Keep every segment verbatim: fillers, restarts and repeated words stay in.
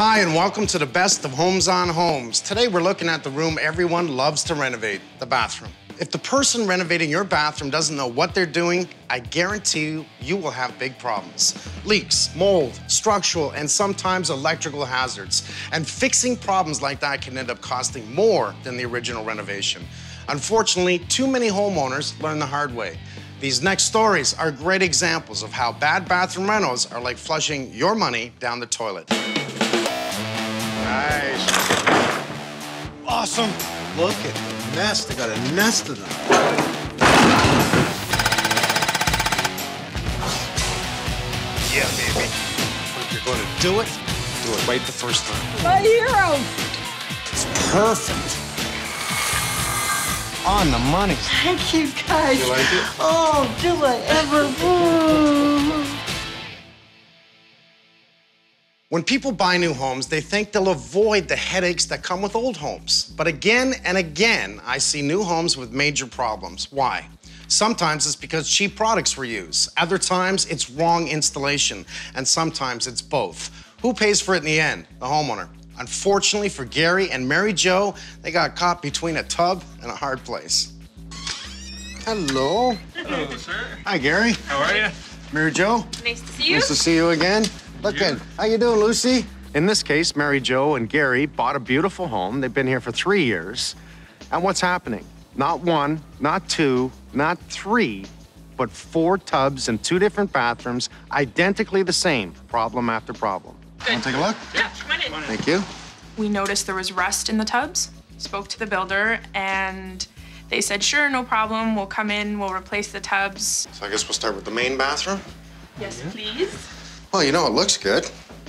Hi, and welcome to the best of Homes on Homes. Today we're looking at the room everyone loves to renovate, the bathroom. If the person renovating your bathroom doesn't know what they're doing, I guarantee you, you will have big problems. Leaks, mold, structural, and sometimes electrical hazards. And fixing problems like that can end up costing more than the original renovation. Unfortunately, too many homeowners learn the hard way. These next stories are great examples of how bad bathroom renos are like flushing your money down the toilet. Nice. Awesome. Look at this. Nest. They got a nest of them. Yeah, baby. If you're going to do it, do it right the first time. My hero. It's perfect. On the money. Thank you, guys. You like it? Oh, do I ever. Ooh. When people buy new homes, they think they'll avoid the headaches that come with old homes. But again and again, I see new homes with major problems. Why? Sometimes it's because cheap products were used. Other times, it's wrong installation. And sometimes it's both. Who pays for it in the end? The homeowner. Unfortunately for Gary and Mary Jo, they got caught between a tub and a hard place. Hello. Hello, sir. Hi, Gary. How are you? Mary Jo. Nice to see you. Nice to see you again. Look in. How you doing, Lucy? In this case, Mary Jo and Gary bought a beautiful home. They've been here for three years. And what's happening? Not one, not two, not three, but four tubs and two different bathrooms, identically the same, problem after problem. Okay. Want to take a look? Yeah, come on in. Thank you. We noticed there was rust in the tubs, spoke to the builder, and they said, sure, no problem. We'll come in, we'll replace the tubs. So I guess we'll start with the main bathroom? Yes, yeah. Please. Well, you know, it looks good.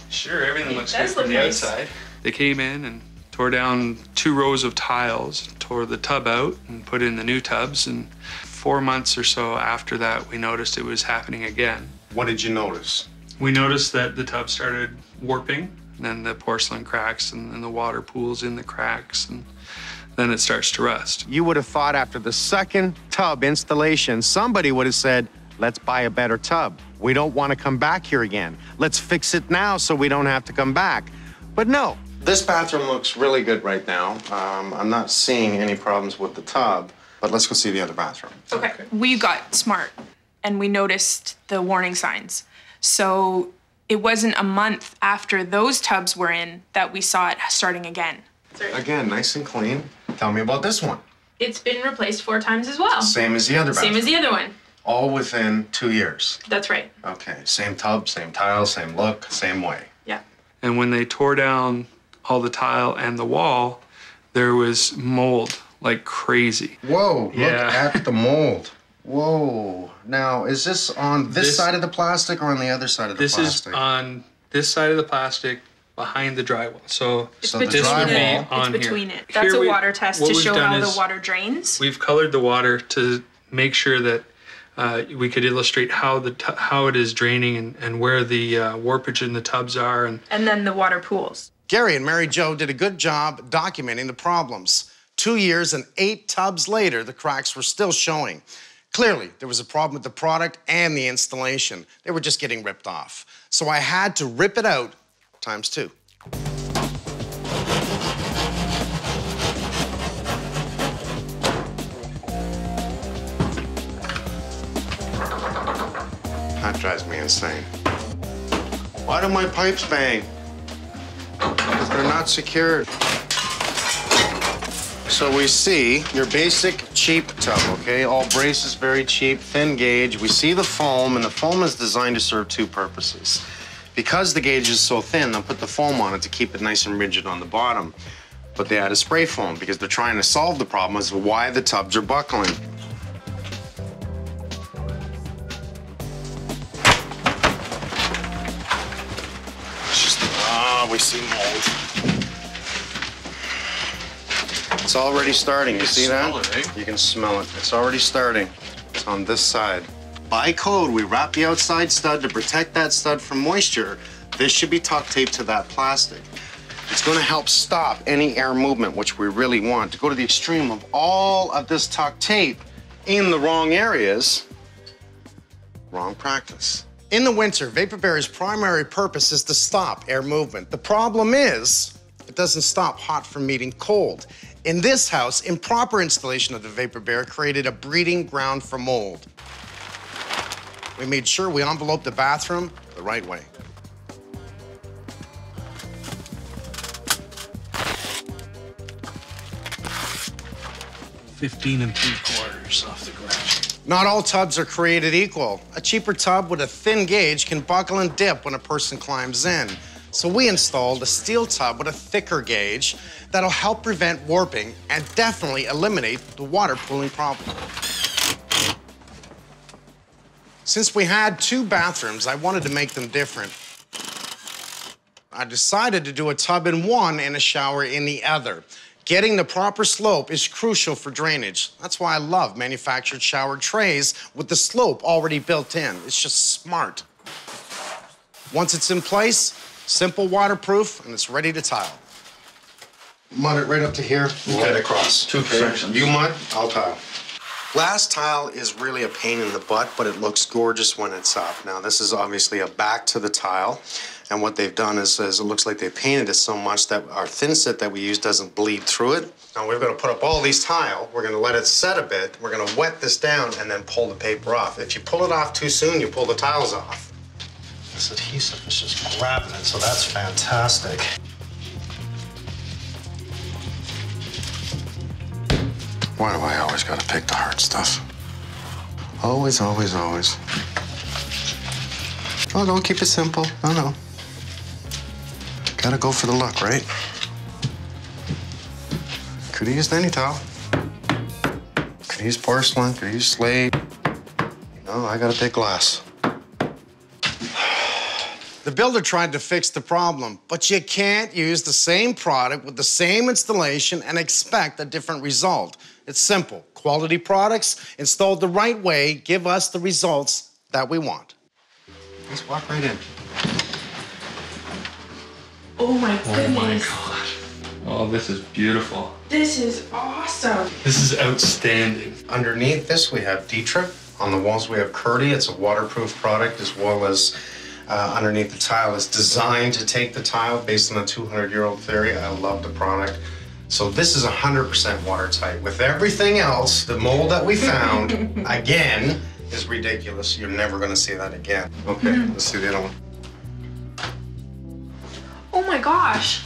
Sure, everything looks good from the outside. They came in and tore down two rows of tiles, tore the tub out and put in the new tubs. And four months or so after that, we noticed it was happening again. What did you notice? We noticed that the tub started warping, and then the porcelain cracks, and then the water pools in the cracks, and then it starts to rust. You would have thought after the second tub installation, somebody would have said, let's buy a better tub. We don't want to come back here again. Let's fix it now so we don't have to come back. But no. This bathroom looks really good right now. Um, I'm not seeing any problems with the tub, but let's go see the other bathroom. Okay. Okay. We got smart and we noticed the warning signs. So it wasn't a month after those tubs were in that we saw it starting again. Again, nice and clean. Tell me about this one. It's been replaced four times as well. Same as the other bathroom. Same as the other one. All within two years. That's right. Okay, same tub, same tile, same look, same way. Yeah. And when they tore down all the tile and the wall, there was mold like crazy. Whoa, yeah. Look at the mold. Whoa. Now, is this on this, this side of the plastic or on the other side of the this plastic? This is on this side of the plastic behind the drywall. So, it's so between the drywall it. On it's between here. It. That's here a we, water test to show how the water drains. We've colored the water to make sure that Uh, we could illustrate how the t how it is draining and, and where the uh, warpage in the tubs are. And, and then the water pools. Gary and Mary Jo did a good job documenting the problems. Two years and eight tubs later, the cracks were still showing. Clearly, there was a problem with the product and the installation. They were just getting ripped off. So I had to rip it out times two. That drives me insane. Why do my pipes bang? They're not secured. So we see your basic cheap tub, okay? All braces, very cheap, thin gauge. We see the foam, and the foam is designed to serve two purposes. Because the gauge is so thin, they'll put the foam on it to keep it nice and rigid on the bottom. But they add a spray foam because they're trying to solve the problem as to why the tubs are buckling. We see mold. It's already starting. You, you see that? It, eh? You can smell it. It's already starting. It's on this side. By code, we wrap the outside stud to protect that stud from moisture. This should be tuck taped to that plastic. It's going to help stop any air movement, which we really want. To go to the extreme of all of this tuck tape in the wrong areas, wrong practice. In the winter, vapor barrier's primary purpose is to stop air movement. The problem is, it doesn't stop hot from meeting cold. In this house, improper installation of the vapor barrier created a breeding ground for mold. We made sure we enveloped the bathroom the right way. fifteen and three quarters off the ground. Not all tubs are created equal. A cheaper tub with a thin gauge can buckle and dip when a person climbs in. So we installed a steel tub with a thicker gauge that'll help prevent warping and definitely eliminate the water pooling problem. Since we had two bathrooms, I wanted to make them different. I decided to do a tub in one and a shower in the other. Getting the proper slope is crucial for drainage. That's why I love manufactured shower trays with the slope already built in. It's just smart. Once it's in place, simple waterproof, and it's ready to tile. Mud it right up to here, and cut it across. Two sections. You mud, I'll tile. Glass tile is really a pain in the butt, but it looks gorgeous when it's up. Now, this is obviously a back to the tile, and what they've done is, is it looks like they painted it so much that our thinset that we use doesn't bleed through it. Now, we're gonna put up all these tile, we're gonna let it set a bit, we're gonna wet this down and then pull the paper off. If you pull it off too soon, you pull the tiles off. This adhesive is just grabbing it, so that's fantastic. Why do I always gotta pick the hard stuff? Always, always, always. Oh, don't keep it simple. No, no. Gotta go for the look, right? Could've used any towel. Could've used porcelain, could've used slate. No, I gotta pick glass. The builder tried to fix the problem, but you can't use the same product with the same installation and expect a different result. It's simple. Quality products installed the right way give us the results that we want. Let's walk right in. Oh my goodness. Oh my God. Oh, this is beautiful. This is awesome. This is outstanding. Underneath this, we have Ditra. On the walls, we have KERDI. It's a waterproof product as well as Uh, underneath the tile. It's designed to take the tile based on a two hundred year old theory. I love the product. So this is one hundred percent watertight. With everything else, the mold that we found, again, is ridiculous. You're never gonna see that again. Okay, mm-hmm. Let's see the other one. Oh my gosh.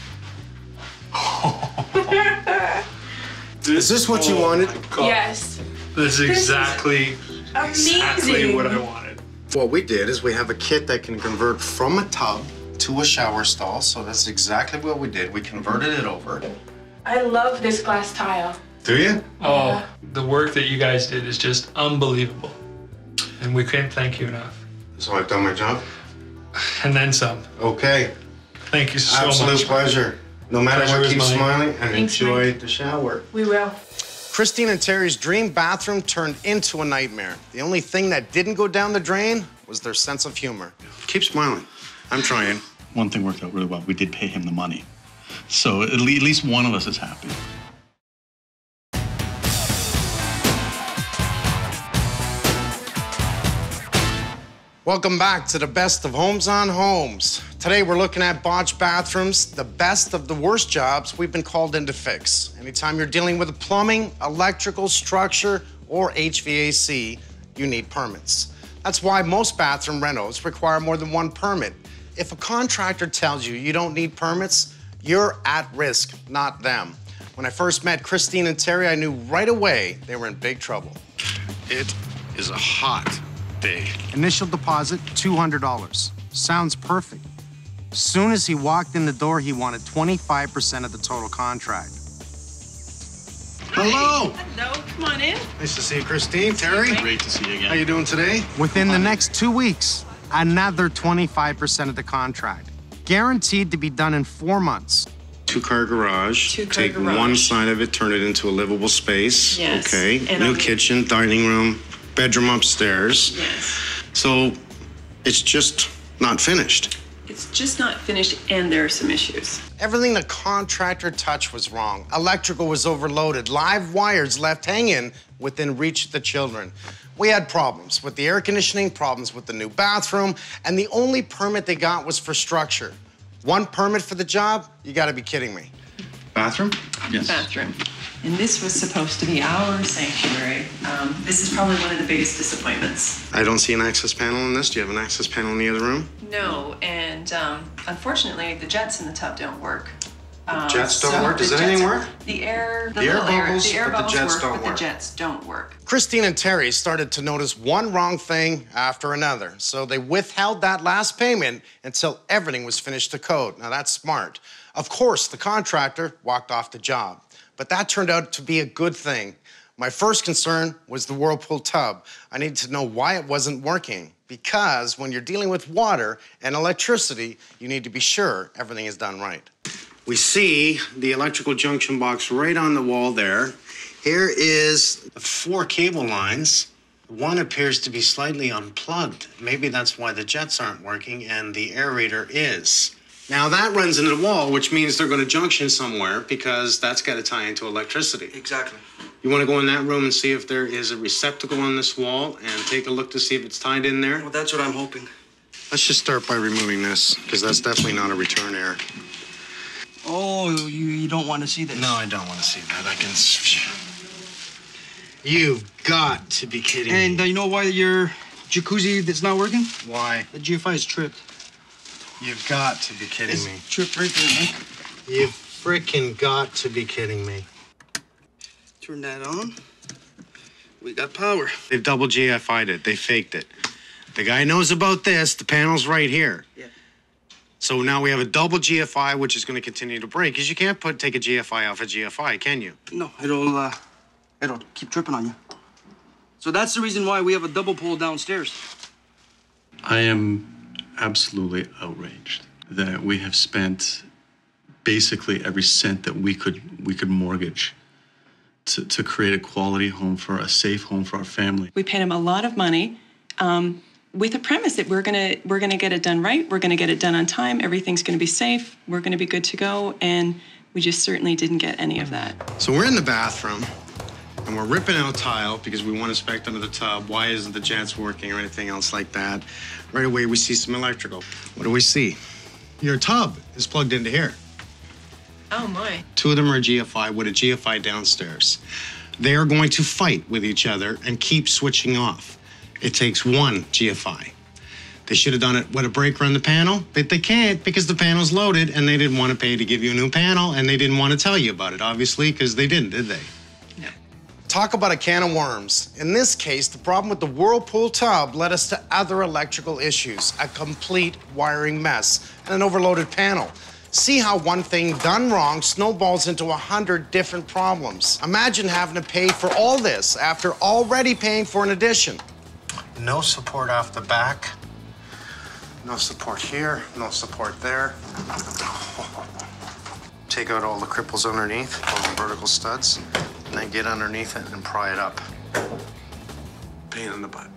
Is this what oh you wanted? Yes. This is exactly, this is exactly what I wanted. What we did is we have a kit that can convert from a tub to a shower stall, so that's exactly what we did. We converted it over. I love this glass tile. Do you? Oh, yeah. The work that you guys did is just unbelievable, and we can't thank you enough. So I've done my job? And then some. Okay. Thank you so Absolute much. Absolute pleasure. No matter pleasure what, keep mine. Smiling and Thanks, enjoy Mike. The shower. We will. Christine and Terry's dream bathroom turned into a nightmare. The only thing that didn't go down the drain was their sense of humor. Keep smiling. I'm trying. One thing worked out really well. We did pay him the money. So at least one of us is happy. Welcome back to the best of Homes on Homes. Today we're looking at botched bathrooms, the best of the worst jobs we've been called in to fix. Anytime you're dealing with plumbing, electrical, structure, or H V A C, you need permits. That's why most bathroom renos require more than one permit. If a contractor tells you you don't need permits, you're at risk, not them. When I first met Christine and Terry, I knew right away they were in big trouble. It is a hot day. Initial deposit, two hundred dollars. Sounds perfect. Soon as he walked in the door, he wanted twenty-five percent of the total contract. Hi. Hello. Hello, come on in. Nice to see you, Christine. Terry. Great to see you again. How you doing today? Within the next two weeks, another twenty-five percent of the contract. Guaranteed to be done in four months. Two-car garage. Two-car garage. Take one side of it, turn it into a livable space. Yes. Okay. And New I'll kitchen, dining room. Bedroom upstairs. Yes. So it's just not finished. It's just not finished, and there are some issues. Everything the contractor touched was wrong. Electrical was overloaded. Live wires left hanging within reach of the children. We had problems with the air conditioning, problems with the new bathroom, and the only permit they got was for structure. One permit for the job? You gotta be kidding me. Bathroom? Yes. Bathroom. And this was supposed to be our sanctuary. Um, this is probably one of the biggest disappointments. I don't see an access panel in this. Do you have an access panel in the other room? No, and um, unfortunately, the jets in the tub don't work. Um, jets don't so work? Does anything work? The air, the, the air bubbles, air, the air but bubbles the jets work, don't but work. The jets don't work. Christine and Terry started to notice one wrong thing after another, so they withheld that last payment until everything was finished to code. Now, that's smart. Of course, the contractor walked off the job, but that turned out to be a good thing. My first concern was the Whirlpool tub. I needed to know why it wasn't working, because when you're dealing with water and electricity, you need to be sure everything is done right. We see the electrical junction box right on the wall there. Here is four cable lines. One appears to be slightly unplugged. Maybe that's why the jets aren't working and the aerator is. Now that runs into the wall, which means they're going to junction somewhere because that's got to tie into electricity. Exactly. You want to go in that room and see if there is a receptacle on this wall and take a look to see if it's tied in there? Well, that's what I'm hoping. Let's just start by removing this because that's definitely not a return air. Oh, you, you don't want to see this? No, I don't want to see that. I can... You've got to be kidding me. And uh, you know why your jacuzzi is not working? Why? The G F I is tripped. You've got to be kidding it's me. Tripped right there, Mike. You've freaking got to be kidding me. Turn that on. We got power. They've double G F I'd it. They faked it. The guy knows about this. The panel's right here. Yeah. So now we have a double G F I, which is going to continue to break, because you can't put take a G F I off a G F I, can you? No, it'll uh, it'll keep tripping on you. So that's the reason why we have a double pole downstairs. I am absolutely outraged that we have spent basically every cent that we could we could mortgage to to create a quality home for a safe home for our family. We paid him a lot of money. Um, with a premise that we're gonna we're gonna get it done right, we're gonna get it done on time, everything's gonna be safe, we're gonna be good to go, and we just certainly didn't get any of that. So we're in the bathroom, and we're ripping out tile because we want to inspect under the tub. Why isn't the jets working or anything else like that? Right away, we see some electrical. What do we see? Your tub is plugged into here. Oh, my. Two of them are G F I with a G F I downstairs. They are going to fight with each other and keep switching off. It takes one G F I. They should have done it with a breaker on the panel, but they can't because the panel's loaded and they didn't want to pay to give you a new panel and they didn't want to tell you about it, obviously, because they didn't, did they? No. Talk about a can of worms. In this case, the problem with the Whirlpool tub led us to other electrical issues, a complete wiring mess and an overloaded panel. See how one thing done wrong snowballs into a hundred different problems. Imagine having to pay for all this after already paying for an addition. No support off the back. No support here, no support there. Take out all the cripples underneath, all the vertical studs, and then get underneath it and pry it up. Pain in the butt.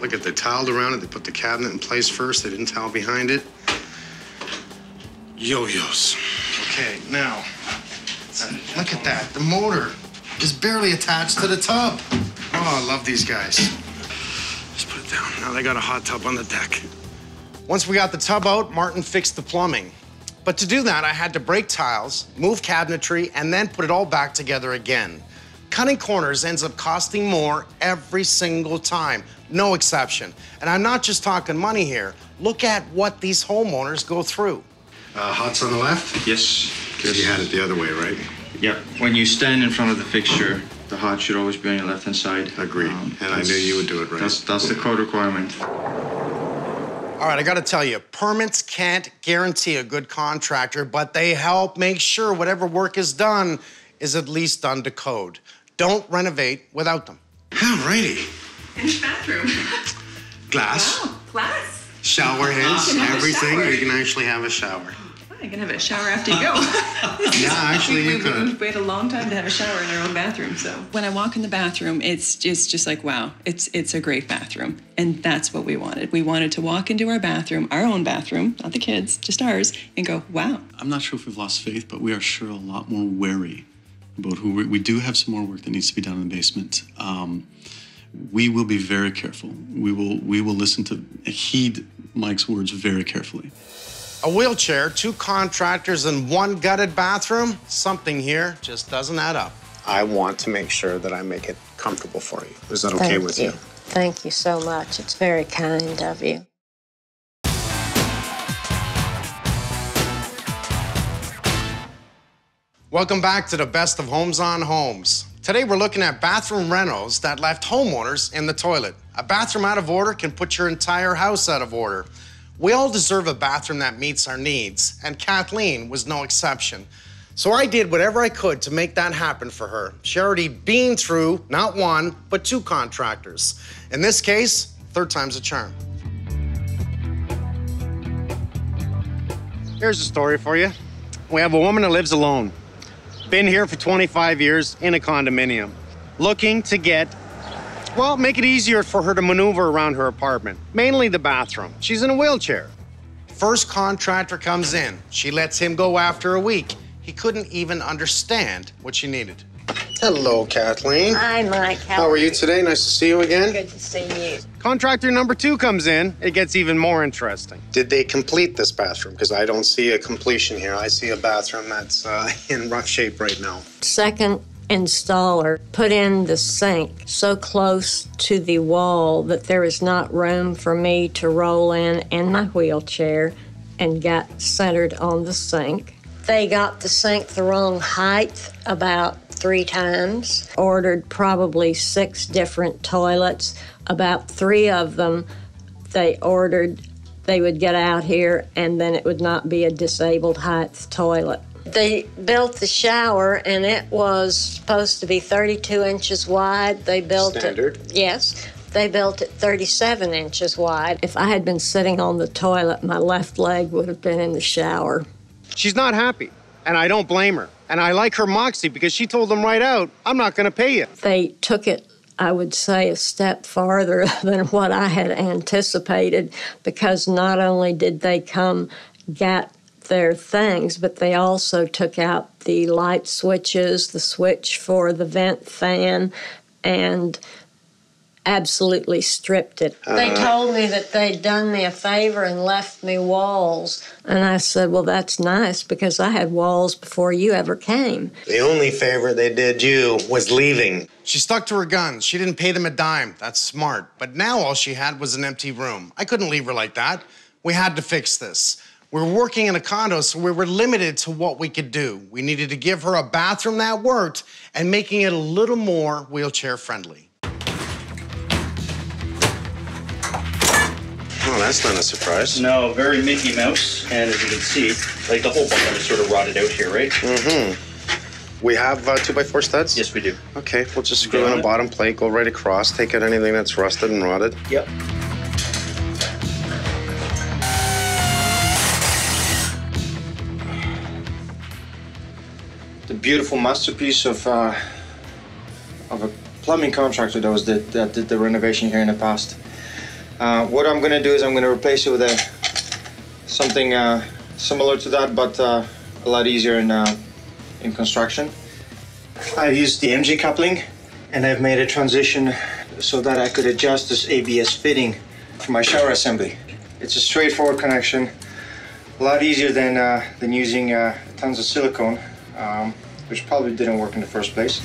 Look at, they tiled around it. They put the cabinet in place first. They didn't tile behind it. Yo-yos. Okay, now, look at that. The motor is barely attached to the tub. Oh, I love these guys. Down. Now they got a hot tub on the deck. Once we got the tub out, Martin fixed the plumbing. But to do that, I had to break tiles, move cabinetry, and then put it all back together again. Cutting corners ends up costing more every single time, no exception. And I'm not just talking money here. Look at what these homeowners go through. Uh, hots on the left? Yes. Because you had it the other way, right? Yep. When you stand in front of the fixture, the hot should always be on your left-hand side. Agreed. Um, and I knew you would do it right. That's, that's the code requirement. All right, I got to tell you, permits can't guarantee a good contractor, but they help make sure whatever work is done is at least done to code. Don't renovate without them. All righty. In the bathroom. Glass. Wow, glass. Shower heads, oh, everything. Shower. You can actually have a shower. I can have a shower after you go. Yeah, actually, you we, could. We wait a long time to have a shower in our own bathroom, so. When I walk in the bathroom, it's just, just like, wow, it's, it's a great bathroom. And that's what we wanted. We wanted to walk into our bathroom, our own bathroom, not the kids, just ours, and go, wow. I'm not sure if we've lost faith, but we are sure a lot more wary about who we, we do have some more work that needs to be done in the basement. Um, we will be very careful. We will, we will listen to, heed Mike's words very carefully. A wheelchair, two contractors, and one gutted bathroom? Something here just doesn't add up. I want to make sure that I make it comfortable for you. Is that okay with you? Thank you so much. It's very kind of you. Welcome back to the best of Homes on Homes. Today we're looking at bathroom renos that left homeowners in the toilet. A bathroom out of order can put your entire house out of order. We all deserve a bathroom that meets our needs, and Kathleen was no exception. So I did whatever I could to make that happen for her. She already been through not one, but two contractors. In this case, third time's a charm. Here's a story for you. We have a woman who lives alone. Been here for twenty-five years in a condominium, looking to get, well, make it easier for her to maneuver around her apartment, mainly the bathroom. She's in a wheelchair. First contractor comes in. She lets him go after a week. He couldn't even understand what she needed. Hello, Kathleen. Hi, Mike. How, How are you today? Nice to see you again. Good to see you. Contractor number two comes in. It gets even more interesting. Did they complete this bathroom? Because I don't see a completion here. I see a bathroom that's uh, in rough shape right now. Second installer put in the sink so close to the wall that there is not room for me to roll in in my wheelchair and got centered on the sink. They got the sink the wrong height about three times, ordered probably six different toilets. About three of them they ordered they would get out here and then it would not be a disabled height toilet. They built the shower and it was supposed to be thirty-two inches wide. They built it. Standard. Yes. They built it thirty-seven inches wide. If I had been sitting on the toilet, my left leg would have been in the shower. She's not happy, and I don't blame her. And I like her moxie because she told them right out, I'm not going to pay you. They took it, I would say, a step farther than what I had anticipated, because not only did they come get their things, but they also took out the light switches, the switch for the vent fan, and absolutely stripped it. Uh-huh. They told me that they'd done me a favor and left me walls. And I said, well, that's nice, because I had walls before you ever came. The only favor they did you was leaving. She stuck to her guns. She didn't pay them a dime. That's smart. But now all she had was an empty room. I couldn't leave her like that. We had to fix this. We were working in a condo, so we were limited to what we could do. We needed to give her a bathroom that worked and making it a little more wheelchair-friendly. Oh, that's not a surprise. No, very Mickey Mouse. And as you can see, like the whole bottom is sort of rotted out here, right? Mm-hmm. We have uh, two by four studs? Yes, we do. Okay, we'll just screw in a bottom plate, go right across, take out anything that's rusted and rotted. Yep. The beautiful masterpiece of, uh, of a plumbing contractor that, was the, that did the renovation here in the past. Uh, what I'm going to do is I'm going to replace it with a, something uh, similar to that, but uh, a lot easier in, uh, in construction. I've used the M G coupling, and I've made a transition so that I could adjust this A B S fitting for my shower assembly. It's a straightforward connection, a lot easier than, uh, than using uh, tons of silicone, um, which probably didn't work in the first place.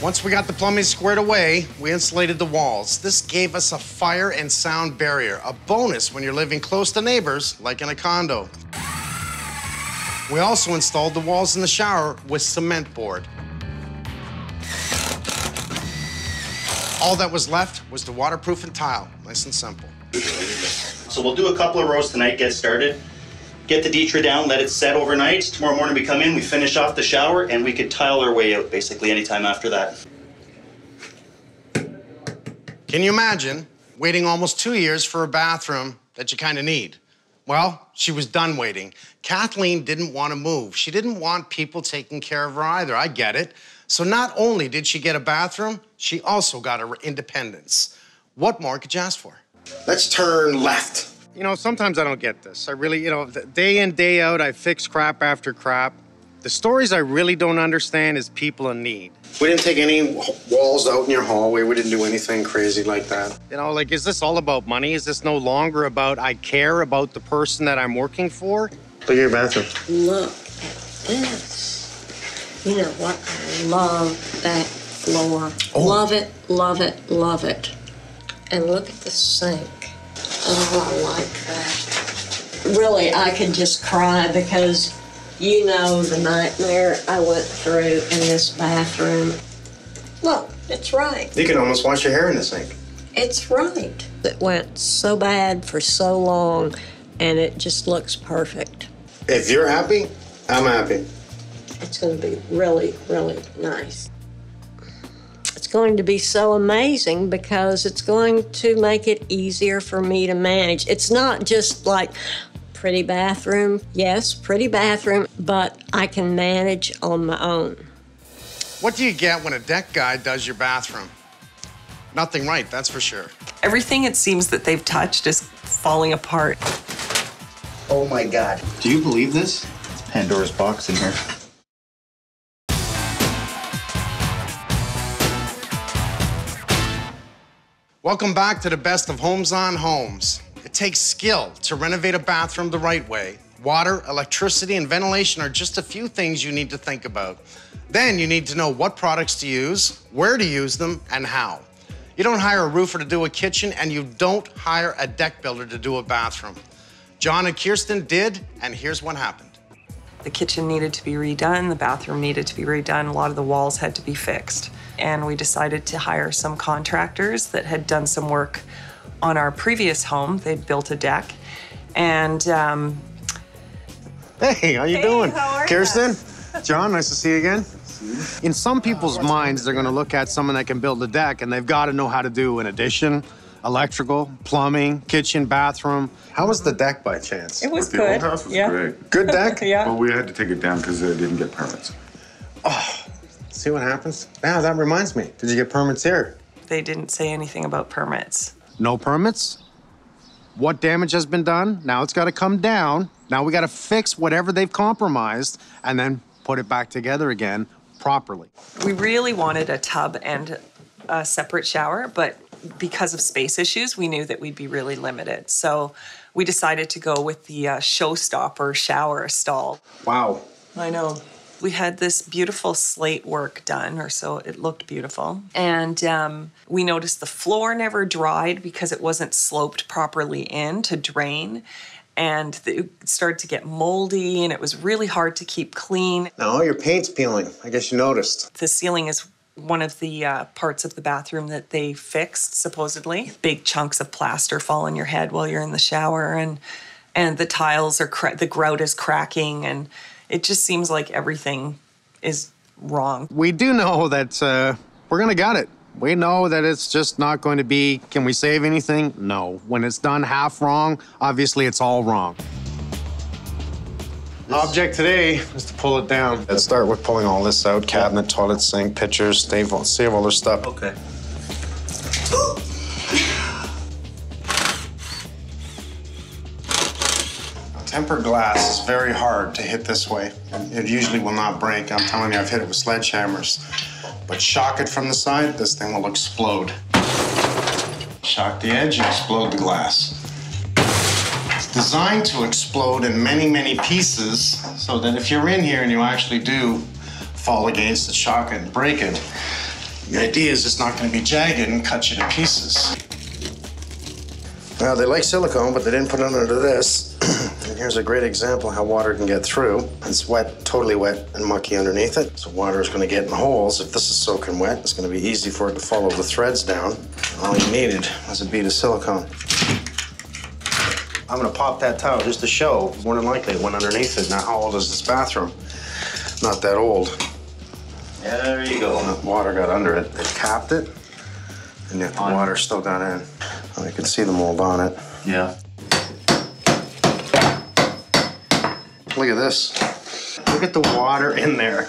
Once we got the plumbing squared away, we insulated the walls. This gave us a fire and sound barrier, a bonus when you're living close to neighbors, like in a condo. We also installed the walls in the shower with cement board. All that was left was the waterproof and tile, nice and simple. So we'll do a couple of rows tonight, get started. Get the Ditra down, let it set overnight. Tomorrow morning we come in, we finish off the shower, and we could tile our way out basically anytime after that. Can you imagine waiting almost two years for a bathroom that you kind of need? Well, she was done waiting. Kathleen didn't want to move. She didn't want people taking care of her either. I get it. So not only did she get a bathroom, she also got her independence. What more could you ask for? Let's turn left. you know, sometimes I don't get this. I really, you know, day in, day out, I fix crap after crap. The stories I really don't understand is people in need. We didn't take any walls out in your hallway. We didn't do anything crazy like that. You know, like, is this all about money? Is this no longer about I care about the person that I'm working for? Look at your bathroom. Look at this. You know what? I love that floor. Oh. Love it, love it, love it. And look at the sink. Oh, I like that. Really, I could just cry because you know the nightmare I went through in this bathroom. Look, it's right. You can almost wash your hair in the sink. It's right. It went so bad for so long, and it just looks perfect. If you're happy, I'm happy. It's going to be really, really nice. It's going to be so amazing because it's going to make it easier for me to manage. It's not just like, pretty bathroom, yes, pretty bathroom, but I can manage on my own. What do you get when a deck guy does your bathroom? Nothing right, that's for sure. Everything it seems that they've touched is falling apart. Oh my God. Do you believe this? It's Pandora's box in here. Welcome back to the best of Holmes on Homes. It takes skill to renovate a bathroom the right way. Water, electricity, and ventilation are just a few things you need to think about. Then you need to know what products to use, where to use them, and how. You don't hire a roofer to do a kitchen, and you don't hire a deck builder to do a bathroom. John and Kirsten did, and here's what happened. The kitchen needed to be redone, the bathroom needed to be redone, a lot of the walls had to be fixed. And we decided to hire some contractors that had done some work on our previous home. They'd built a deck, and um... Hey, how you hey, doing? How are Kirsten? You? John, nice to see you again. In some people's uh, minds, they're gonna look at someone that can build a deck and they've gotta know how to do an addition, electrical, plumbing, kitchen, bathroom. How was the deck by chance? It was the good. The old house was yeah. great. Good deck? Yeah. Well, we had to take it down because they didn't get permits. Oh, see what happens? Now, that reminds me, did you get permits here? They didn't say anything about permits. No permits? What damage has been done? Now it's got to come down. Now we got to fix whatever they've compromised and then put it back together again properly. We really wanted a tub and a separate shower, but because of space issues, we knew that we'd be really limited. So we decided to go with the uh, showstopper shower stall. Wow. I know. We had this beautiful slate work done, or so it looked beautiful. And um, we noticed the floor never dried because it wasn't sloped properly in to drain. And it started to get moldy, and it was really hard to keep clean. Now all your paint's peeling. I guess you noticed. The ceiling is one of the uh, parts of the bathroom that they fixed, supposedly. Big chunks of plaster fall on your head while you're in the shower, and, and the tiles are, cra the grout is cracking, and it just seems like everything is wrong. We do know that uh, we're gonna gut it. We know that it's just not going to be, can we save anything? No. When it's done half wrong, obviously it's all wrong. This object today is to pull it down. Let's start with pulling all this out. Cabinet, toilet, sink, pictures, save all, save all their stuff. Okay. Tempered glass is very hard to hit this way. It usually will not break. I'm telling you, I've hit it with sledgehammers. But shock it from the side, this thing will explode. Shock the edge, explode the glass. It's designed to explode in many, many pieces so that if you're in here and you actually do fall against the shock and break it, the idea is it's not going to be jagged and cut you to pieces. Now, they like silicone, but they didn't put it under this. And here's a great example of how water can get through. It's wet, totally wet and mucky underneath it. So water is going to get in the holes. If this is soaking wet, it's going to be easy for it to follow the threads down. And all you needed was a bead of silicone. I'm going to pop that towel just to show. More than likely, it went underneath it. Now, how old is this bathroom? Not that old. There you go. And the water got under it. They capped it, and yet the water's still down in. Well, you can see the mold on it. Yeah. Look at this. Look at the water in there.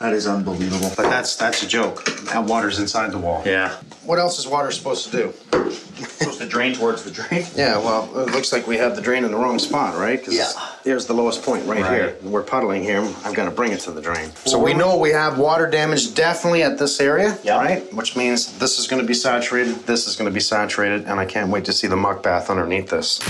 That is unbelievable. But that's that's a joke. That water's inside the wall. Yeah. What else is water supposed to do? supposed to drain towards the drain. Yeah, well, it looks like we have the drain in the wrong spot, right? Cause yeah. Here's the lowest point right, right here. We're puddling here. I've got to bring it to the drain. So we know we have water damage definitely at this area, yeah. right? Which means this is going to be saturated, this is going to be saturated, and I can't wait to see the muck bath underneath this.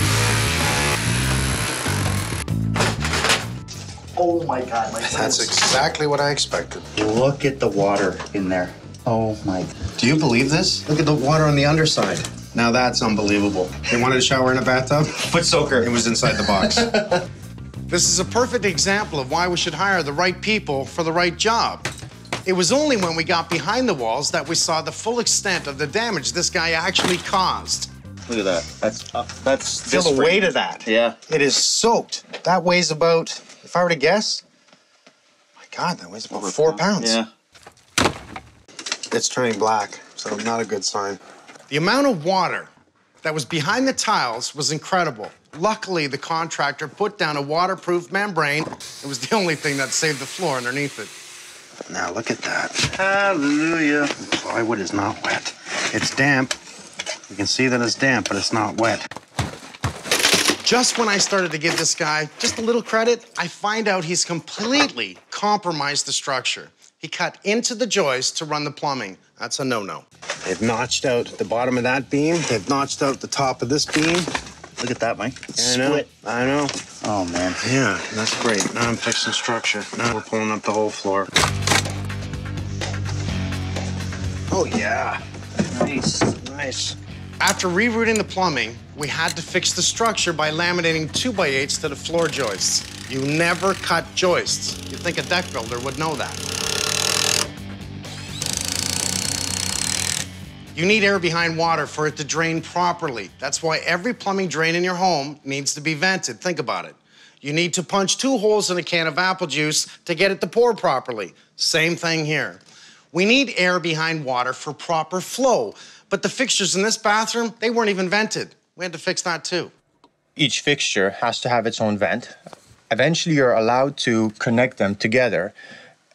Oh my God, my goodness. That's exactly what I expected. Look at the water in there. Oh my. Do you believe this? Look at the water on the underside. Now that's unbelievable. They wanted a shower in a bathtub? Foot soaker. It was inside the box. This is a perfect example of why we should hire the right people for the right job. It was only when we got behind the walls that we saw the full extent of the damage this guy actually caused. Look at that. That's uh, that's feel the weight of that. Yeah. It is soaked. That weighs about, if I were to guess, my God, that weighs about Over four pounds. pounds. Yeah. It's turning black, so not a good sign. The amount of water that was behind the tiles was incredible. Luckily, the contractor put down a waterproof membrane. It was the only thing that saved the floor underneath it. Now look at that. Hallelujah. The plywood is not wet. It's damp. You can see that it's damp, but it's not wet. Just when I started to give this guy just a little credit, I find out he's completely compromised the structure. He cut into the joist to run the plumbing. That's a no-no. They've notched out the bottom of that beam. They've notched out the top of this beam. Look at that, Mike. I know. Split. I know. Oh, man. Yeah, that's great. Now I'm fixing structure. Now we're pulling up the whole floor. Oh, yeah. Nice. Nice. After rerouting the plumbing, we had to fix the structure by laminating two by eights to the floor joists. You never cut joists. You'd think a deck builder would know that. You need air behind water for it to drain properly. That's why every plumbing drain in your home needs to be vented. Think about it. You need to punch two holes in a can of apple juice to get it to pour properly. Same thing here. We need air behind water for proper flow. But the fixtures in this bathroom, they weren't even vented. We had to fix that too. Each fixture has to have its own vent. Eventually, you're allowed to connect them together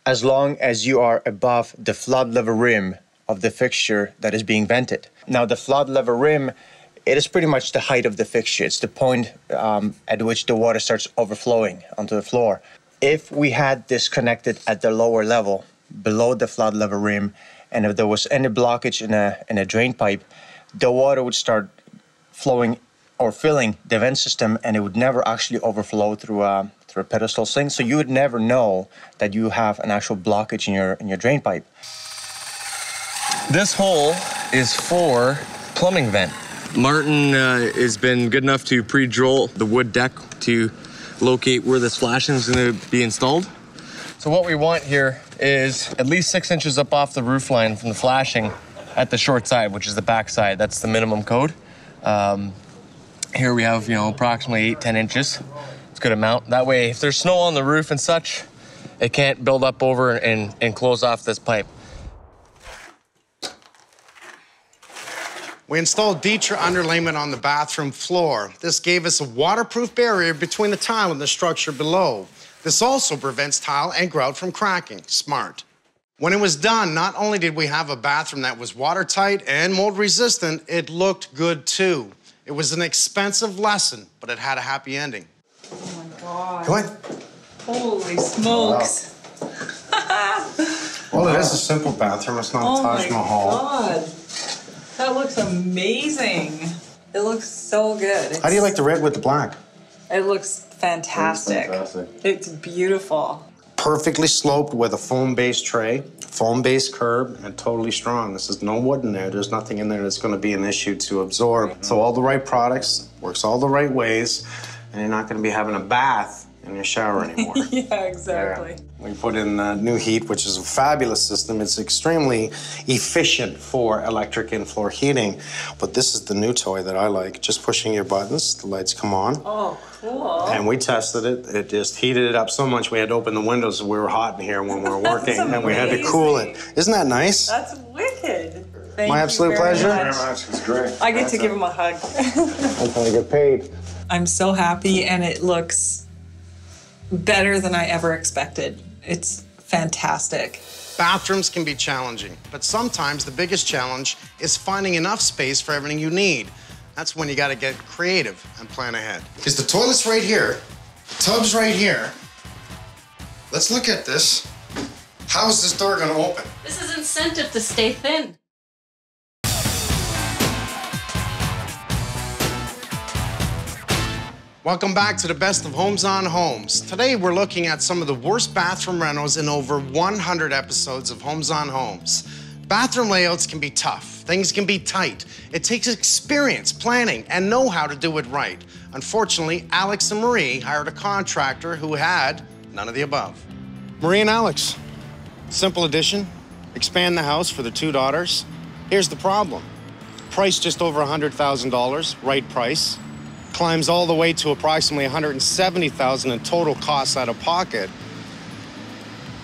as long as you are above the flood level rim of the fixture that is being vented. Now, the flood level rim, it is pretty much the height of the fixture. It's the point um, at which the water starts overflowing onto the floor. If we had this connected at the lower level, below the flood level rim, and if there was any blockage in a, in a drain pipe, the water would start flowing or filling the vent system, and it would never actually overflow through a, through a pedestal sink. So you would never know that you have an actual blockage in your, in your drain pipe. This hole is for plumbing vent. Martin uh, has been good enough to pre-drill the wood deck to locate where the splashing is going to be installed. So what we want here is at least six inches up off the roof line from the flashing at the short side, which is the back side. That's the minimum code. Um, here we have, you know, approximately eight, ten inches. It's a good amount. That way, if there's snow on the roof and such, it can't build up over and, and close off this pipe. We installed Ditra underlayment on the bathroom floor. This gave us a waterproof barrier between the tile and the structure below. This also prevents tile and grout from cracking. Smart. When it was done, not only did we have a bathroom that was watertight and mold resistant, it looked good too. It was an expensive lesson, but it had a happy ending. Oh my God. What? Holy smokes. Wow. Well, it is a simple bathroom. It's not oh a Taj Mahal. Oh my God. That looks amazing. It looks so good. It's... How do you like the red with the black? It looks fantastic. fantastic. It's beautiful. Perfectly sloped with a foam-based tray, foam-based curb, and totally strong. This is no wood in there. There's nothing in there that's going to be an issue to absorb. Mm-hmm. So all the right products, works all the right ways, and you're not going to be having a bath in your shower anymore. Yeah, exactly. Yeah. We put in uh, new heat, which is a fabulous system. It's extremely efficient for electric in-floor heating. But this is the new toy that I like. Just pushing your buttons, the lights come on. Oh, cool. And we tested it. It just heated it up so much we had to open the windows. We were hot in here when we were working, and we had to cool it. Isn't that nice? That's wicked. Thank My you absolute very pleasure. Much. Thank you very much. It's great. I get That's to it. give him a hug. I'm going to get paid. I'm so happy, and it looks better than I ever expected. It's fantastic. Bathrooms can be challenging, but sometimes the biggest challenge is finding enough space for everything you need. That's when you gotta get creative and plan ahead. Because the toilet's right here, the tub's right here. Let's look at this. How is this door gonna open? This is incentive to stay thin. Welcome back to the best of Homes on Homes. Today we're looking at some of the worst bathroom renos in over one hundred episodes of Homes on Homes. Bathroom layouts can be tough, things can be tight. It takes experience, planning, and know-how to do it right. Unfortunately, Alex and Marie hired a contractor who had none of the above. Marie and Alex, simple addition, expand the house for the two daughters. Here's the problem, price just over one hundred thousand dollars, right price. Climbs all the way to approximately one hundred seventy thousand dollars in total costs out of pocket,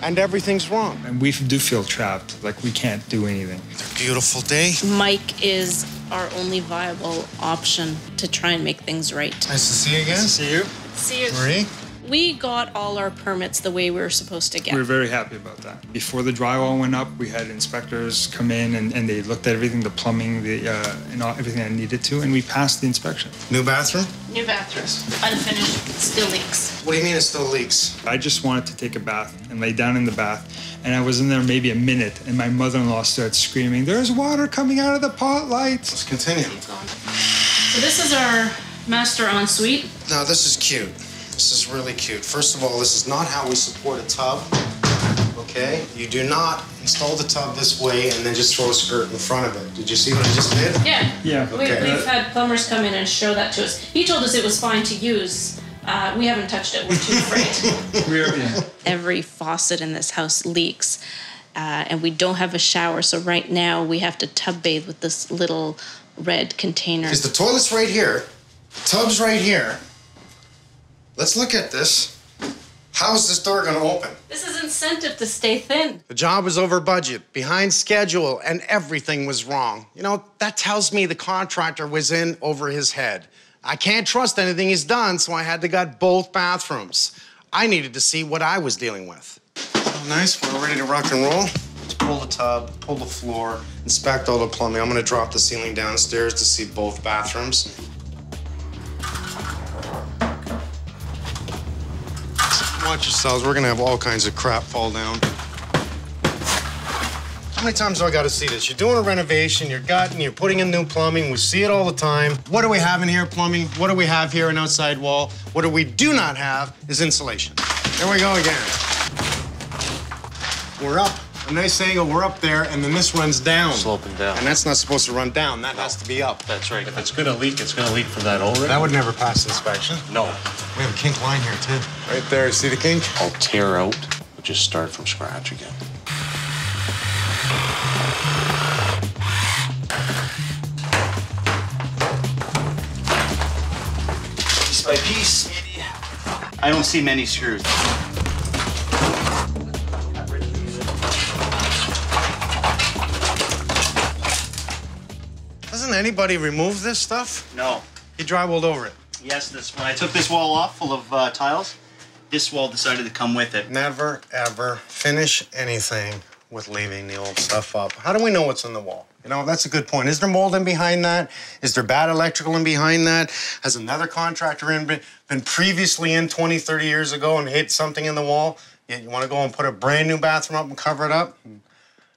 and everything's wrong. And we do feel trapped, like we can't do anything. It's a beautiful day. Mike is our only viable option to try and make things right. Nice to see you again. Nice to see you. See you. Marie? We got all our permits the way we were supposed to get. We were very happy about that. Before the drywall went up, we had inspectors come in and, and they looked at everything, the plumbing, the uh, and all, everything I needed to, and we passed the inspection. New bathroom? New bathrooms. Unfinished. Still leaks. What do you mean it still leaks? I just wanted to take a bath and lay down in the bath, and I was in there maybe a minute, and my mother-in-law started screaming, "There's water coming out of the pot lights." Let's continue. So this is our master ensuite. Now this is cute. This is really cute. First of all, this is not how we support a tub, okay? You do not install the tub this way and then just throw a skirt in front of it. Did you see what I just did? Yeah. Yeah. Okay. We, we've had plumbers come in and show that to us. He told us it was fine to use. Uh, we haven't touched it. We're too afraid. We are, yeah. Every faucet in this house leaks, uh, and we don't have a shower, so right now we have to tub bathe with this little red container. Because the toilet's right here, the tub's right here. Let's look at this. How is this door gonna open? This is incentive to stay thin. The job was over budget, behind schedule, and everything was wrong. You know, that tells me the contractor was in over his head. I can't trust anything he's done, so I had to gut both bathrooms. I needed to see what I was dealing with. Oh, nice, we're ready to rock and roll. Let's pull the tub, pull the floor, inspect all the plumbing. I'm gonna drop the ceiling downstairs to see both bathrooms. Watch yourselves, we're gonna have all kinds of crap fall down. How many times do I gotta see this? You're doing a renovation, you're gutting, you're putting in new plumbing, we see it all the time. What do we have in here, plumbing? What do we have here, an outside wall? What do we do not have is insulation. There we go again. We're up, a nice angle, we're up there, and then this runs down. Sloping down. And that's not supposed to run down, that has to be up. That's right, if it's gonna leak, it's gonna leak from that hole. That would never pass inspection. No. We have a kink line here, too. Right there, see the kink? I'll tear out. We'll just start from scratch again. Piece by piece, maybe. I don't see many screws. Doesn't anybody remove this stuff? No. He drywalled over it. Yes, this one. I took this wall off full of uh, tiles. This wall decided to come with it. Never, ever finish anything with leaving the old stuff up. How do we know what's on the wall? You know, that's a good point. Is there mold in behind that? Is there bad electrical in behind that? Has another contractor in been previously in twenty, thirty years ago and hit something in the wall? Yet you want to go and put a brand new bathroom up and cover it up?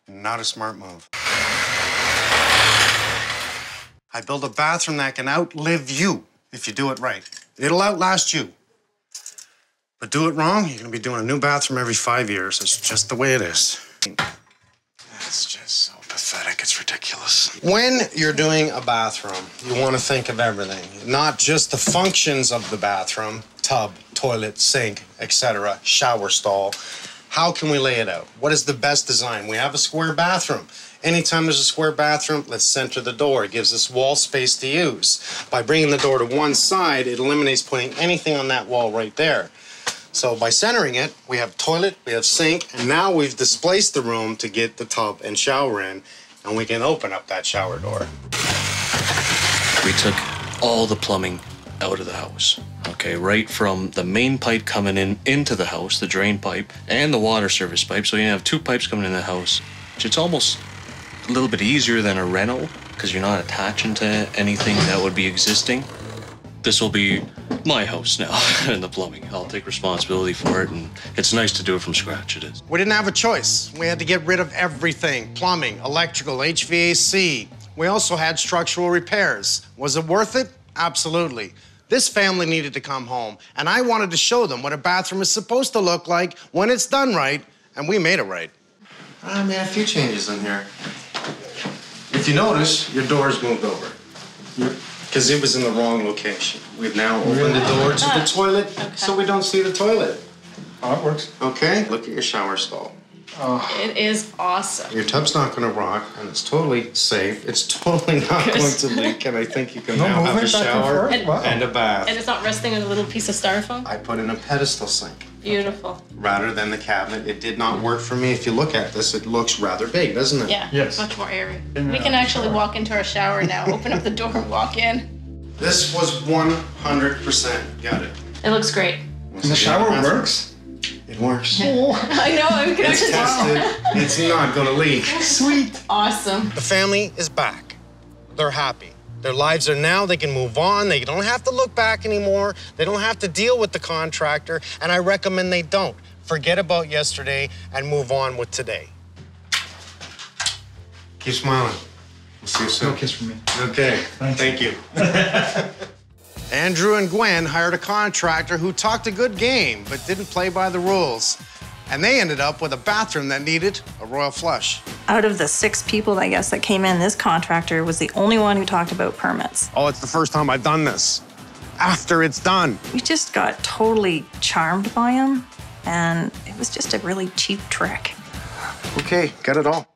Not a smart move. I build a bathroom that can outlive you. If you do it right, it'll outlast you. But do it wrong, you're gonna be doing a new bathroom every five years. It's just the way it is. That's just so pathetic, it's ridiculous. When you're doing a bathroom, you wanna think of everything, not just the functions of the bathroom, tub, toilet, sink, et cetera, shower stall. How can we lay it out? What is the best design? We have a square bathroom. Anytime there's a square bathroom, let's center the door. It gives us wall space to use. By bringing the door to one side, it eliminates putting anything on that wall right there. So by centering it, we have toilet, we have sink, and now we've displaced the room to get the tub and shower in, and we can open up that shower door. We took all the plumbing out of the house. Okay, right from the main pipe coming in into the house, the drain pipe, and the water service pipe. So you have two pipes coming in the house. It's almost a little bit easier than a rental because you're not attaching to anything that would be existing. This will be my house now and the plumbing. I'll take responsibility for it, and it's nice to do it from scratch, it is. We didn't have a choice. We had to get rid of everything. Plumbing, electrical, H V A C. We also had structural repairs. Was it worth it? Absolutely. This family needed to come home, and I wanted to show them what a bathroom is supposed to look like when it's done right, and we made it right. I made a few changes in here. If you notice, your door's moved over. Your Because it was in the wrong location. We've now opened the door to the toilet, okay. So we don't see the toilet. Oh, it works. Okay, look at your shower stall. Oh. It is awesome. Your tub's not going to rock, and it's totally safe. It's totally not going to leak, and I think you can no now have a shower and, wow. and a bath. And it's not resting on a little piece of styrofoam? I put in a pedestal sink. Beautiful. Okay. Rather than the cabinet, it did not work for me. If you look at this, it looks rather big, doesn't it? Yeah, yes. Much more airy. We can actually shower. walk into our shower now, open up the door and walk in. This was one hundred percent got it. It looks great. And the shower works? It works. Oh. I know, I'm gonna It's tested, it's not gonna leak. Sweet. Awesome. The family is back. They're happy. Their lives are now, they can move on, they don't have to look back anymore, they don't have to deal with the contractor, and I recommend they don't. Forget about yesterday and move on with today. Keep smiling. We'll see you soon. No kiss from me. Okay, thanks. Thank you. Andrew and Gwen hired a contractor who talked a good game, but didn't play by the rules. And they ended up with a bathroom that needed a royal flush. Out of the six people, I guess, that came in, this contractor was the only one who talked about permits. Oh, it's the first time I've done this. After it's done. We just got totally charmed by him, and it was just a really cheap trick. Okay, got it all.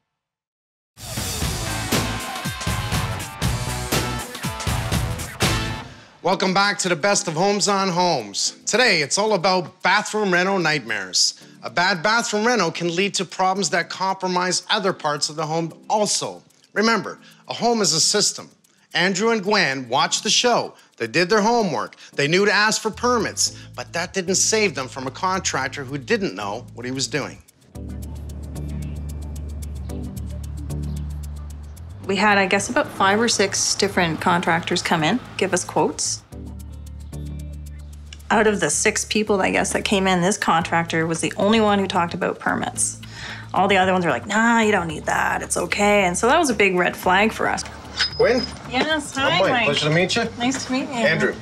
Welcome back to the best of Homes on Homes. Today, it's all about bathroom reno nightmares. A bad bathroom reno can lead to problems that compromise other parts of the home also. Remember, a home is a system. Andrew and Gwen watched the show. They did their homework. They knew to ask for permits, but that didn't save them from a contractor who didn't know what he was doing. We had, I guess, about five or six different contractors come in, give us quotes. Out of the six people, I guess, that came in, this contractor was the only one who talked about permits. All the other ones were like, nah, you don't need that, it's okay. And so that was a big red flag for us. Gwen? Yes, hi, oh boy. Mike. Pleasure to meet you. Nice to meet you. Andrew.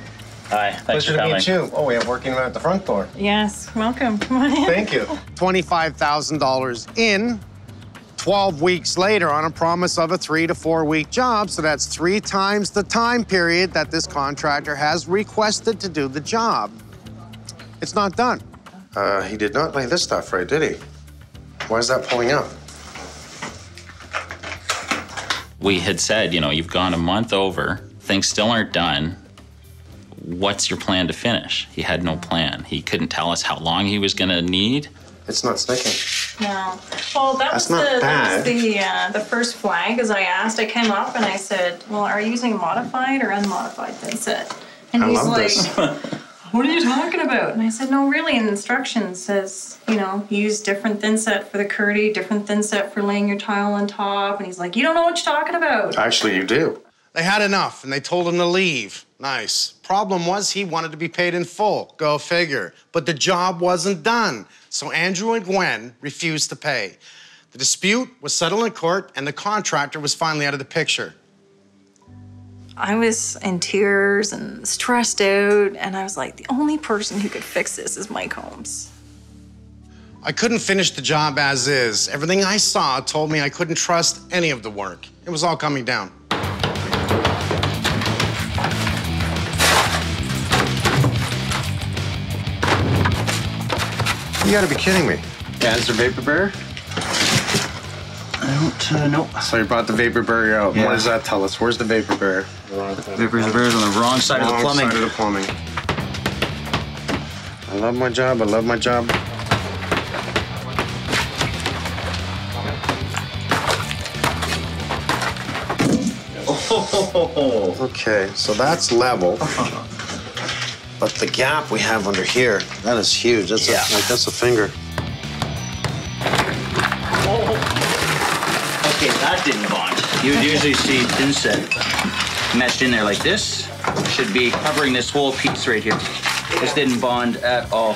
Hi, thanks for coming. Pleasure to meet you. Oh, we have working at the front door. Yes, welcome, come on in. Thank you. twenty-five thousand dollars in, twelve weeks later on a promise of a three to four week job, so that's three times the time period that this contractor has requested to do the job. It's not done. Uh, he did not lay this stuff right, did he? Why is that pulling up? We had said, you know, you've gone a month over, things still aren't done. What's your plan to finish? He had no plan. He couldn't tell us how long he was gonna need. It's not sticking. No. Well, that That's was not the, that was the, uh, the first flag, as I asked. I came up and I said, well, are you using modified or unmodified? They said. And I he's like, this. What are you talking about? And I said, no, really, and the instruction says, you know, use different thinset for the KERDI, different thinset for laying your tile on top. And he's like, you don't know what you're talking about. Actually, you do. They had enough, and they told him to leave. Nice. Problem was, he wanted to be paid in full. Go figure. But the job wasn't done, so Andrew and Gwen refused to pay. The dispute was settled in court, and the contractor was finally out of the picture. I was in tears and stressed out, and I was like, the only person who could fix this is Mike Holmes. I couldn't finish the job as is. Everything I saw told me I couldn't trust any of the work. It was all coming down. You gotta be kidding me. Yeah, is there vapor barrier? I don't, uh, nope. So you brought the vapor barrier out. Yeah. What does that tell us? Where's the vapor barrier? The vapor barrier's on the wrong side wrong of the plumbing. Wrong side of the plumbing. I love my job, I love my job. Oh. Okay, so that's level. But the gap we have under here, that is huge. That's, yeah. a, like, that's a finger. Oh. Okay, that didn't bond. You would usually see inset meshed in there like this. Should be covering this whole piece right here. This didn't bond at all.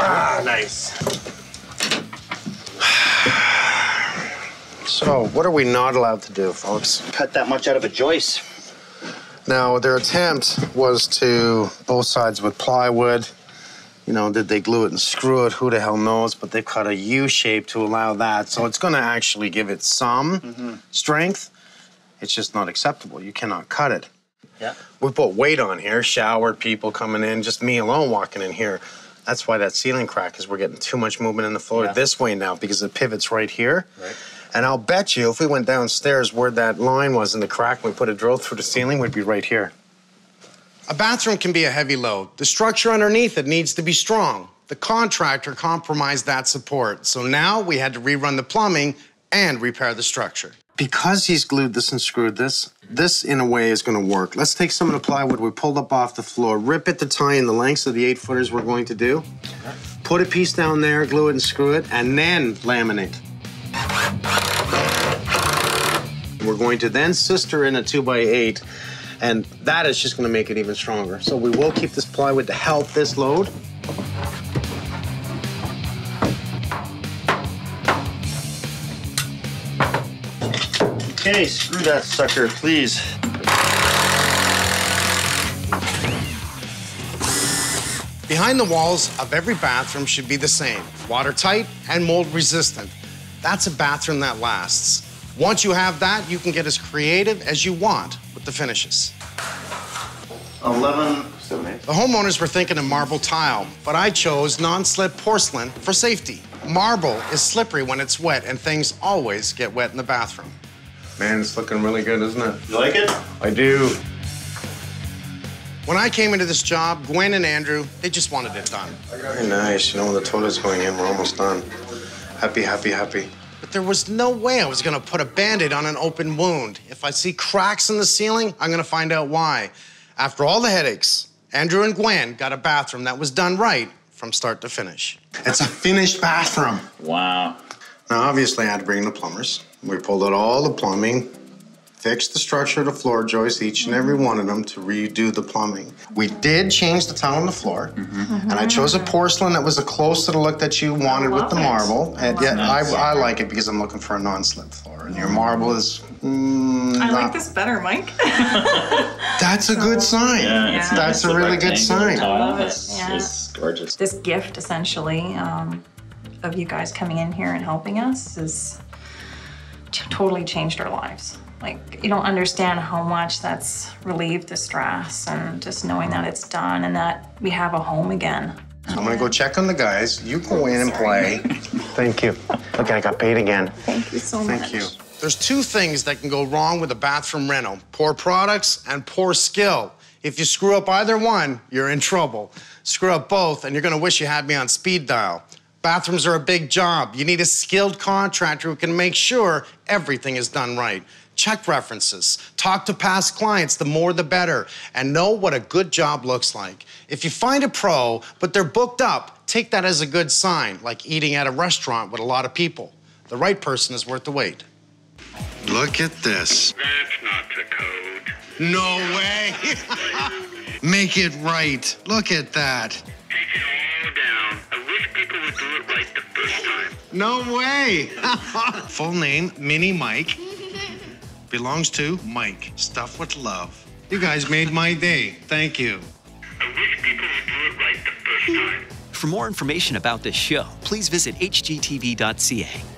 Ah, nice. So, what are we not allowed to do, folks? Cut that much out of a joist. Now, their attempt was to both sides with plywood. You know, did they glue it and screw it? Who the hell knows? But they cut a U shape to allow that. So it's going to actually give it some mm-hmm. strength. It's just not acceptable. You cannot cut it. Yeah. We put weight on here, showered people coming in, just me alone walking in here. That's why that ceiling crack is we're getting too much movement in the floor yeah. this way now because it pivots right here. Right. And I'll bet you if we went downstairs where that line was in the crack, we put a drill through the ceiling, we'd be right here. A bathroom can be a heavy load. The structure underneath it needs to be strong. The contractor compromised that support. So now we had to rerun the plumbing and repair the structure. Because he's glued this and screwed this, this in a way is gonna work. Let's take some of the plywood we pulled up off the floor, rip it to tie in the lengths of the eight footers we're going to do, put a piece down there, glue it and screw it, and then laminate. We're going to then sister in a two by eight, and that is just gonna make it even stronger. So we will keep this plywood to help this load. Okay, screw that sucker, please. Behind the walls of every bathroom should be the same, watertight and mold resistant. That's a bathroom that lasts. Once you have that, you can get as creative as you want with the finishes. eleven, seven, eight. The homeowners were thinking of marble tile, but I chose non-slip porcelain for safety. Marble is slippery when it's wet, and things always get wet in the bathroom. Man, it's looking really good, isn't it? You like it? I do. When I came into this job, Gwen and Andrew, they just wanted it done. Very nice. You know, when the toilet's going in, we're almost done. Happy, happy, happy. But there was no way I was going to put a Band-Aid on an open wound. If I see cracks in the ceiling, I'm going to find out why. After all the headaches, Andrew and Gwen got a bathroom that was done right from start to finish. It's a finished bathroom. Wow. Now, obviously, I had to bring in the plumbers. We pulled out all the plumbing, fixed the structure of the floor joists, each and every one of them, to redo the plumbing. We did change the tile on the floor, mm-hmm. Mm-hmm. and I chose a porcelain that was the close to the look that you wanted with the marble. I and yet, nice. I, I like it because I'm looking for a non-slip floor, and your marble is. Mm, I not... like this better, Mike. That's a good sign. Yeah, yeah. That's a really good sign. I love it. It's, yeah. it's gorgeous. This gift, essentially. Um, of you guys coming in here and helping us has totally changed our lives. Like, you don't understand how much that's relieved the stress and just knowing that it's done and that we have a home again. I'm gonna go check on the guys. You go in and play. Thank you. Okay, I got paid again. Thank you so much. Thank you. There's two things that can go wrong with a bathroom reno: poor products and poor skill. If you screw up either one, you're in trouble. Screw up both and you're gonna wish you had me on speed dial. Bathrooms are a big job. You need a skilled contractor who can make sure everything is done right. Check references, talk to past clients, the more the better, and know what a good job looks like. If you find a pro, but they're booked up, take that as a good sign, like eating at a restaurant with a lot of people. The right person is worth the wait. Look at this. That's not the code. No way. Make it right. Look at that. Take it all down. I wish people would do it right the first time. No way! Full name, Mini Mike. Belongs to Mike. Stuff with love. You guys made my day. Thank you. I wish people would do it right the first time. For more information about this show, please visit H G T V dot C A.